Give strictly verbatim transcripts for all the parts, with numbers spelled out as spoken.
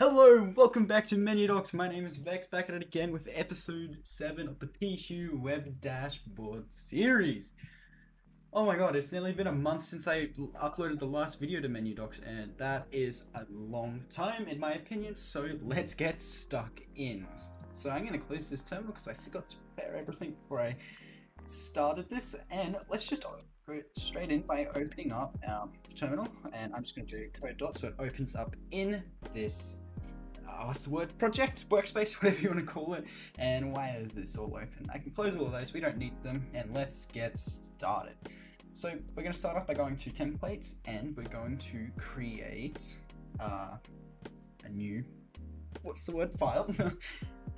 Hello, welcome back to Menudocs. My name is Vex, back at it again with episode seven of the P H U E Web Dashboard series. Oh my god, it's nearly been a month since I uploaded the last video to Menudocs, and that is a long time in my opinion, so let's get stuck in. So I'm going to close this terminal because I forgot to prepare everything before I started this, and let's just go straight in by opening up our terminal, and I'm just going to do code dot so it opens up in this Uh, what's the word? Project, workspace, whatever you want to call it. And why is this all open? I can close all of those, we don't need them, and let's get started. So we're going to start off by going to templates, and we're going to create uh, a new, what's the word, file.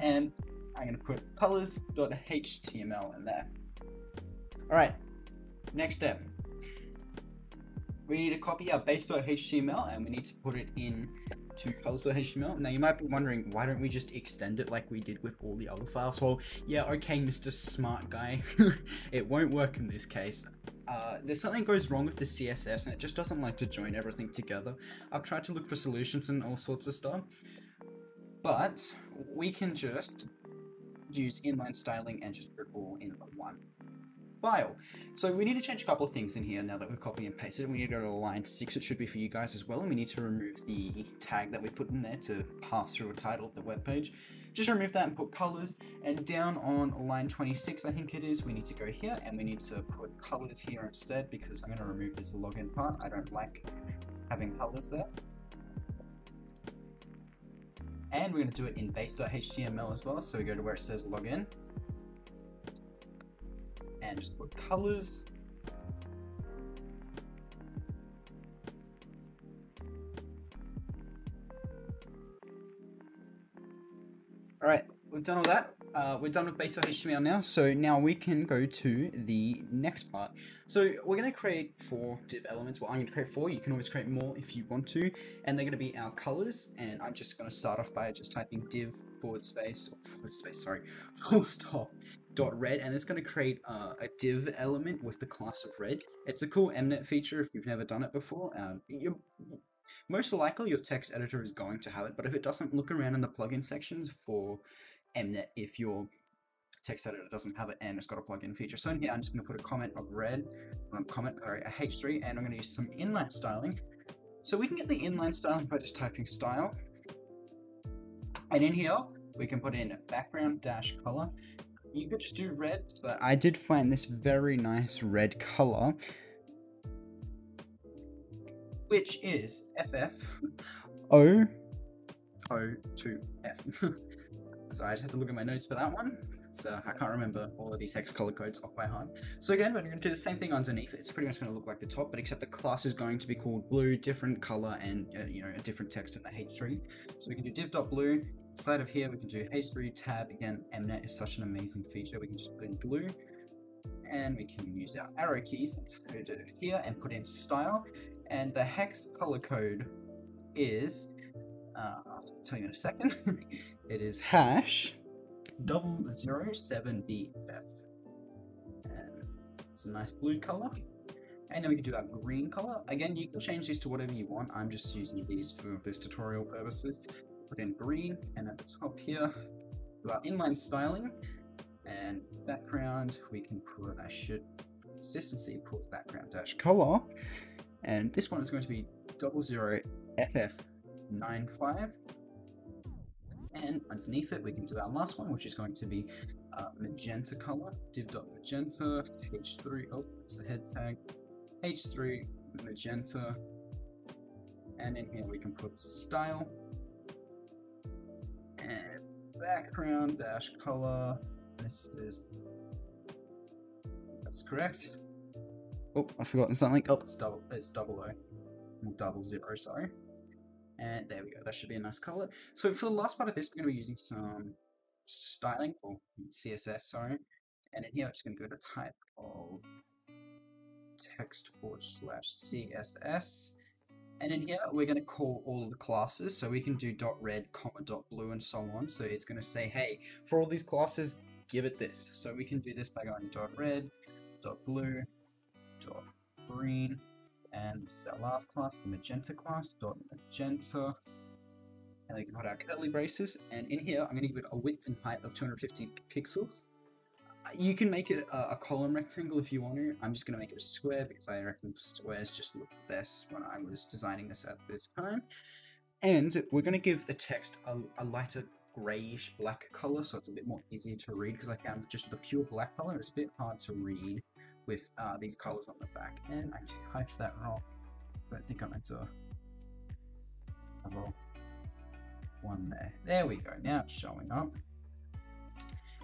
And I'm going to put colors dot H T M L in there. Alright, next step. We need to copy our base dot H T M L, and we need to put it in to colors dot H T M L. Now you might be wondering, why don't we just extend it like we did with all the other files? Well, yeah, okay, Mister Smart Guy, it won't work in this case. Uh, there's something goes wrong with the C S S, and it just doesn't like to join everything together. I've tried to look for solutions and all sorts of stuff, but we can just use inline styling and just put it all in one file. So we need to change a couple of things in here now that we're copying and pasted. We need to go to line six, it should be for you guys as well, and we need to remove the tag that we put in there to pass through a title of the web page. Just remove that and put colors, and down on line twenty-six, I think it is, we need to go here and we need to put colors here instead, because I'm going to remove this login part. I don't like having colors there. And we're going to do it in base dot H T M L as well, so we go to where it says login. And just put colors, all right, we've done all that. Uh, we're done with base dot H T M L now, so now we can go to the next part. So we're going to create four div elements. Well, I'm going to create four, you can always create more if you want to, and they're going to be our colors, and I'm just going to start off by just typing div forward space, or forward space, sorry, full stop dot red, and it's going to create uh, a div element with the class of red. It's a cool Emmet feature if you've never done it before. Um, you're, most likely your text editor is going to have it, but if it doesn't, look around in the plugin sections for Emmet if your text editor doesn't have it and it's got a plugin feature. So in here, I'm just going to put a comment of red, um, comment, sorry, a H three, and I'm going to use some inline styling. So we can get the inline styling by just typing style. And in here, we can put in background dash color. You could just do red, but I did find this very nice red color, which is F F O O two F. So I just had to look at my notes for that one. So I can't remember all of these hex color codes off by heart. So again, we're going to do the same thing underneath. It's pretty much going to look like the top, but except the class is going to be called blue, different color, and uh, you know, a different text in the H three. So we can do div.blue. Inside of here, we can do H three tab. Again, Emnet is such an amazing feature. We can just put in blue, and we can use our arrow keys to go to here and put in style. And the hex color code is, Uh, I'll tell you in a second. It is hash double zero seven V F. It's a nice blue color, and then we can do our green color. Again, you can change these to whatever you want. I'm just using these for this tutorial purposes. Put in green, and at the top here, do our inline styling and background. We can put, I should for consistency put background dash color, and this one is going to be double zero F F. nine five, and underneath it we can do our last one, which is going to be uh, magenta color, div.magenta H three, oh it's the head tag, H three magenta, and in here we can put style and background dash color. This is, that's correct. Oh, I've forgotten something. Oh, it's double, it's double O, double zero, sorry. And there we go, that should be a nice color. So for the last part of this, we're going to be using some styling, or C S S, sorry. And in here, I'm just going to go to type of text forward slash C S S. And in here, we're going to call all of the classes. So we can do dot red, comma, dot blue, and so on. So it's going to say, hey, for all these classes, give it this. So we can do this by going dot red, dot blue, dot green, and this is our last class, the magenta class, dot magenta, and I can put our curly braces, and in here I'm going to give it a width and height of two hundred fifty pixels. You can make it a, a column rectangle if you want to. I'm just going to make it a square because I reckon squares just look best when I was designing this at this time. And we're going to give the text a, a lighter grayish black color, so it's a bit more easier to read, because I found just the pure black color is a bit hard to read with uh, these colors on the back. And I typed that wrong. I don't think I meant to level one there. There we go. Now it's showing up.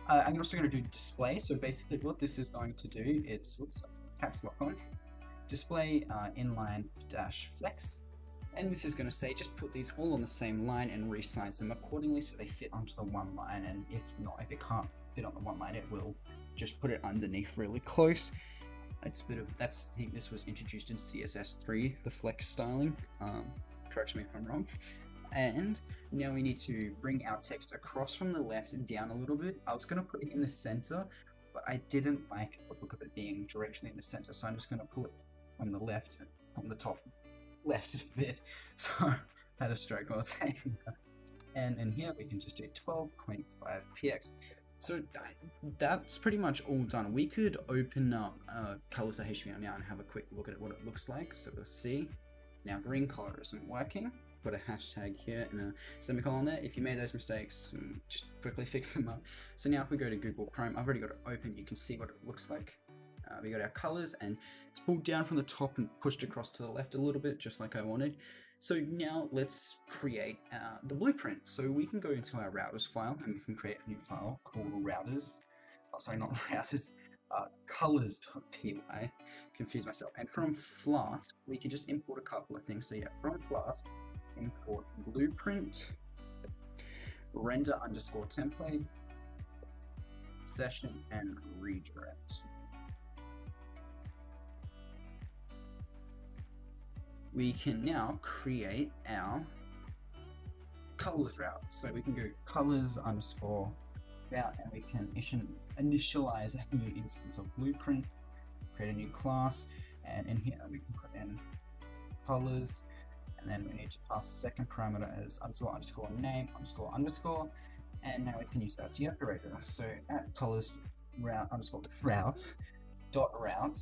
Uh, I'm also going to do display. So basically, what this is going to do is, whoops, caps lock on, display uh, inline dash flex. And this is going to say just put these all on the same line and resize them accordingly so they fit onto the one line. And if not, if it can't fit on the one line, it will just put it underneath really close. It's a bit of that's. I think this was introduced in C S S three, the flex styling. Um, correct me if I'm wrong. And now we need to bring our text across from the left and down a little bit. I was going to put it in the center, but I didn't like the look of it being directly in the center, so I'm just going to pull it from the left, from the top left bit. So I had a stroke while I was saying that. And in here we can just do twelve point five P X. So that's pretty much all done. We could open up uh, colors dot H T M L now and have a quick look at what it looks like. So we'll see. Now green color isn't working. Put a hashtag here and a semicolon there. If you made those mistakes, just quickly fix them up. So now if we go to Google Chrome, I've already got it open. You can see what it looks like. Uh, we got our colors, and it's pulled down from the top and pushed across to the left a little bit, just like I wanted. So now let's create uh, the blueprint. So we can go into our routers file and we can create a new file called routers. Oh, sorry, not routers. Uh, colors dot P Y. Confuse myself. And from Flask, we can just import a couple of things. So yeah, from Flask, import blueprint, render underscore template, session, and redirect. We can now create our colors route. So we can go colors underscore route, and we can initialize a new instance of blueprint, create a new class, and in here we can put in colors. And then we need to pass the second parameter as underscore underscore name underscore underscore, and now we can use our D operator. So at colors route underscore route dot route,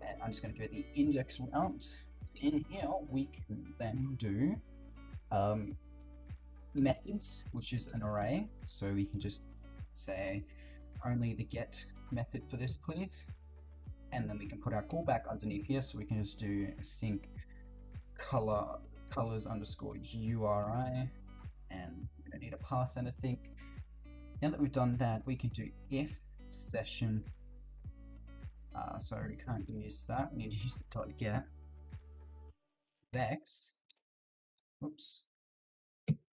and I'm just going to give it the index route. In here we can then do um, methods, which is an array. So we can just say only the get method for this, please, and then we can put our callback underneath here. So we can just do sync color colors underscore U R I, and we don't need to pass anything. Now that we've done that, we can do if session. Uh, sorry, we can't use that. We need to use the dot get vex. Oops.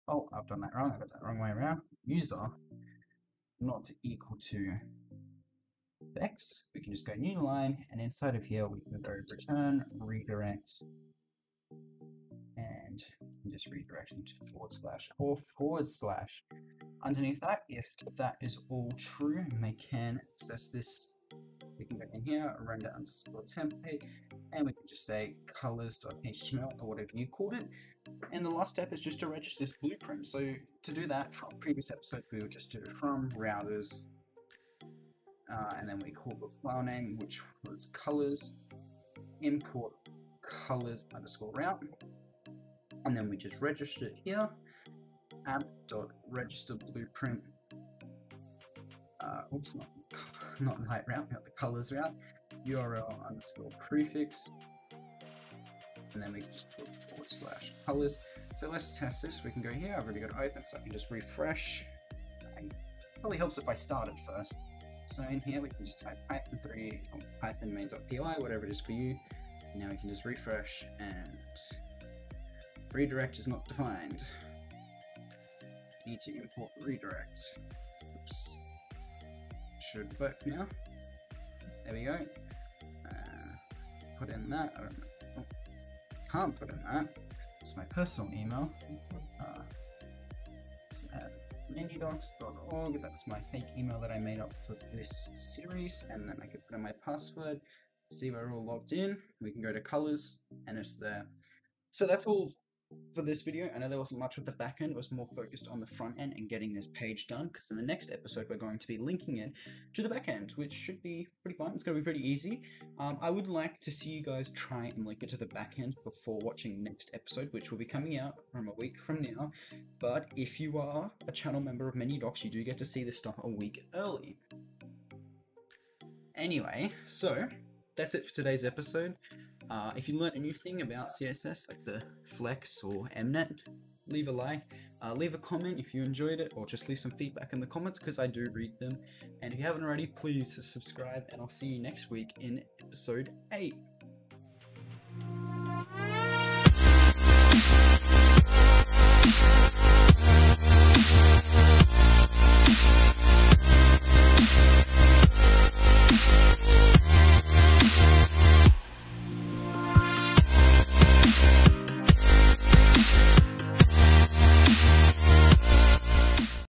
Oh, I've done that wrong. I got that wrong way around. User not equal to vex. We can just go new line, and inside of here we can go return redirect. And just redirect them to forward slash or forward slash. Underneath that, if that is all true, they can access this. We can go in here, render underscore template, and we can just say colors dot H T M L or whatever you called it. And the last step is just to register this blueprint. So to do that, from previous episode, we will just do from routers, uh, and then we call the file name, which was colors, import colors underscore route, and then we just register it here, app.register blueprint, uh, oops, not, not the height route, not the colors route, U R L underscore prefix, and then we can just put forward slash colors. So let's test this. We can go here. I've already got it open, so I can just refresh. It probably helps if I start it first. So in here we can just type Python three, Python main dot P Y, whatever it is for you. Now we can just refresh, and redirect is not defined. Need to import redirect. Oops. Should work now. There we go. Uh, put in that. I don't know. Oh, can't put in that. It's my personal email. Uh, it's at menudocs dot org. That's my fake email that I made up for this series. And then I could put in my password. See, we're all logged in. We can go to colors, and it's there. So that's all for this video, I know there wasn't much with the back end, it was more focused on the front end and getting this page done, because in the next episode we're going to be linking it to the back end, which should be pretty fun. It's going to be pretty easy. Um, I would like to see you guys try and link it to the back end before watching next episode, which will be coming out from a week from now. But if you are a channel member of Menudocs, you do get to see this stuff a week early. Anyway, so that's it for today's episode. Uh, if you learned anything about C S S, like the Flex or Emmet, leave a like, uh, leave a comment if you enjoyed it, or just leave some feedback in the comments because I do read them. And if you haven't already, please subscribe, and I'll see you next week in episode eight.